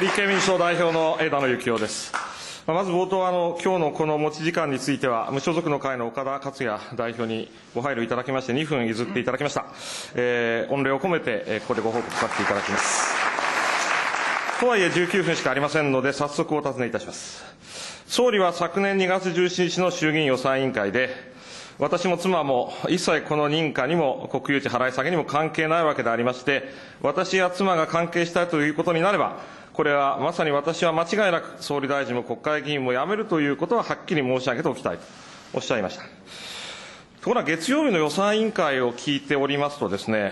立憲民主党代表の枝野幸男です。まず冒頭、今日のこの持ち時間については、無所属の会の岡田克也代表にご配慮いただきまして、2分譲っていただきました。御礼を込めて、ここでご報告させていただきます。とはいえ、19分しかありませんので、早速お尋ねいたします。総理は昨年2月17日の衆議院予算委員会で、私も妻も一切この認可にも国有地払い下げにも関係ないわけでありまして、私や妻が関係したということになれば、これはまさに私は間違いなく総理大臣も国会議員も辞めるということははっきり申し上げておきたいとおっしゃいました。ところが月曜日の予算委員会を聞いておりますとですね、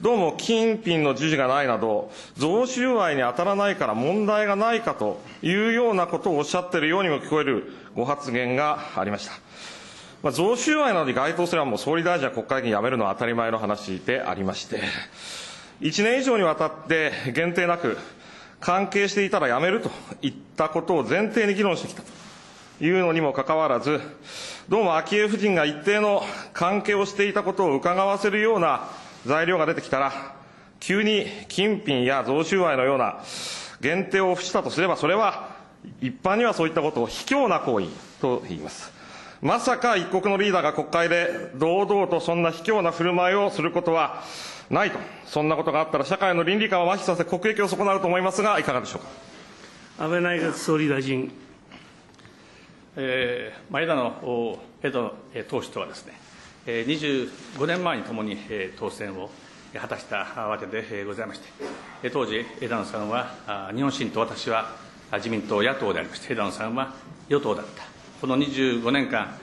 どうも金品の授受がないなど、贈収賄に当たらないから問題がないかというようなことをおっしゃっているようにも聞こえるご発言がありました。贈収賄などに該当すればもう総理大臣は国会議員辞めるのは当たり前の話でありまして、1年以上にわたって限定なく関係していたら辞めるといったことを前提に議論してきたというのにもかかわらず、どうも昭恵夫人が一定の関係をしていたことをうかがわせるような材料が出てきたら、急に金品や贈収賄のような限定を付したとすれば、それは一般にはそういったことを卑怯な行為と言います。まさか一国のリーダーが国会で堂々とそんな卑怯な振る舞いをすることはないと、そんなことがあったら社会の倫理観を麻痺させ国益を損なうと思いますが、いかがでしょうか。安倍内閣総理大臣。枝野党首とはですね、25年前にともに当選を果たしたわけでございまして、当時枝野さんは日本新党、私は自民党野党でありまして、枝野さんは与党だった。この25年間、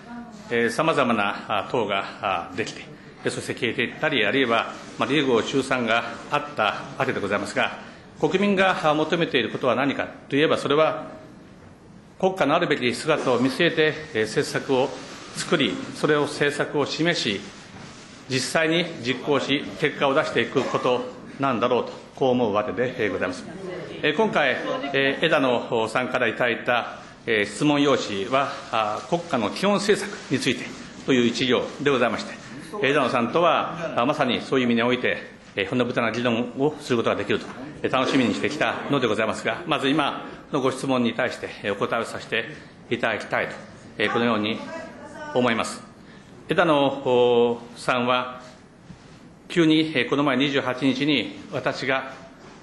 さまざまな党ができて、そして消えていったり、あるいは離合中賛があったわけでございますが、国民が求めていることは何かといえば、それは国家のあるべき姿を見据えて政策を作り、それを政策を示し、実際に実行し、結果を出していくことなんだろうと、こう思うわけでございます。今回、枝野さんからいただいた質問用紙は、国家の基本政策についてという一行でございまして、枝野さんとはまさにそういう意味において、骨太な議論をすることができると、楽しみにしてきたのでございますが、まず今のご質問に対してお答えをさせていただきたいと、このように思います。枝野さんは、急にこの前28日に私が、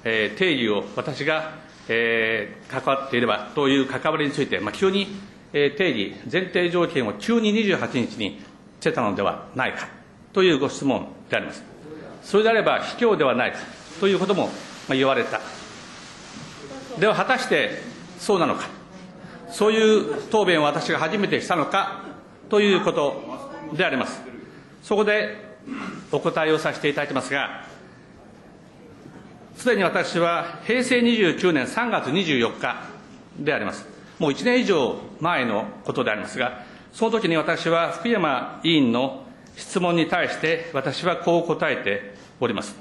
定義を私が関わっていればという関わりについて、急に定義、前提条件を急に28日にしてたのではないかというご質問であります。それであれば卑怯ではないかということも言われた。では果たしてそうなのか、そういう答弁を私が初めてしたのかということであります。そこでお答えをさせていただきますが、すでに私は平成29年3月24日であります。もう1年以上前のことでありますが、その時に私は福山委員の質問に対して、私はこう答えております。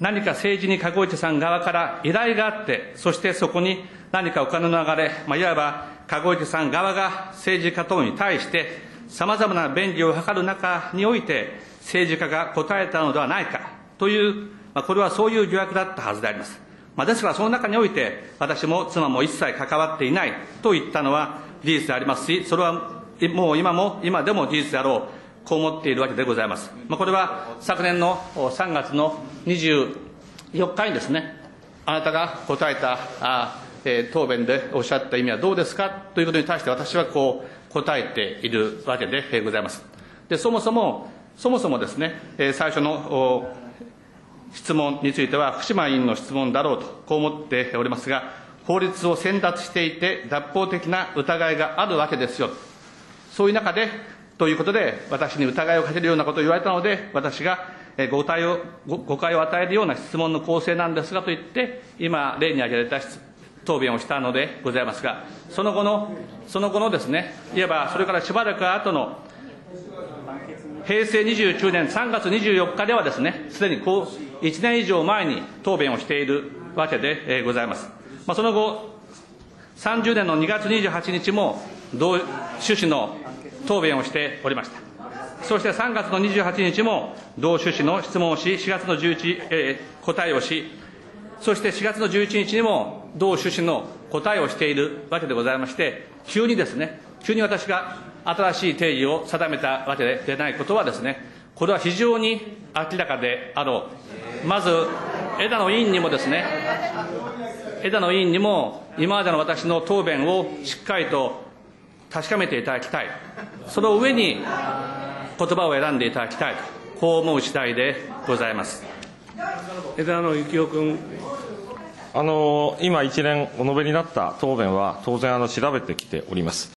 何か政治に籠池さん側から依頼があって、そしてそこに何かお金の流れ、いわば籠池さん側が政治家等に対して、さまざまな便宜を図る中において、政治家が答えたのではないかという、これはそういう疑惑だったはずであります。ですから、その中において、私も妻も一切関わっていないと言ったのは事実でありますし、それはもう今でも事実であろう、こう思っているわけでございます。これは昨年の3月の24日にですね、あなたが答えた答弁でおっしゃった意味はどうですかということに対して、私はこう答えているわけでございます。で、そもそもですね、最初の質問については、福島委員の質問だろうと、こう思っておりますが、法律を選択していて、脱法的な疑いがあるわけですよ、そういう中で、ということで、私に疑いをかけるようなことを言われたので、私が誤解を与えるような質問の構成なんですがと言って、今、例に挙げられた答弁をしたのでございますが、その後のですね、いわばそれからしばらく後の、平成29年3月24日ではですね、すでに1年以上前に答弁をしているわけでございます。その後、30年の2月28日も同趣旨の答弁をしておりました。そして3月の28日も同趣旨の質問をし、4月の11日、答えをし、そして4月の11日にも同趣旨の答えをしているわけでございまして、急に私が新しい定義を定めたわけでないことはこれは非常に明らかであろう。まず枝野委員にも今までの私の答弁をしっかりと確かめていただきたい、その上に言葉を選んでいただきたいと、こう思う次第でございます。枝野幸男君。今一連お述べになった答弁は当然調べてきております。